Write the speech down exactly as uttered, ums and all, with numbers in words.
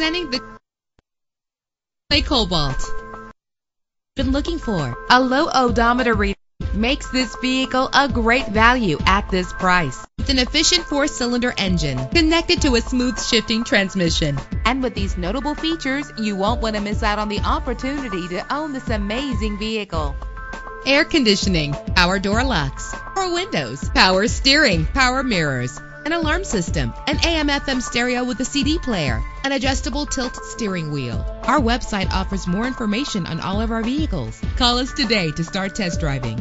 Presenting the Cobalt. Been looking for a low odometer reading makes this vehicle a great value at this price. With an efficient four-cylinder engine connected to a smooth shifting transmission. And with these notable features, you won't want to miss out on the opportunity to own this amazing vehicle. Air conditioning, power door locks, power windows, power steering, power mirrors, an alarm system, an A M F M stereo with a C D player, an adjustable tilt steering wheel. Our website offers more information on all of our vehicles. Call us today to start test driving.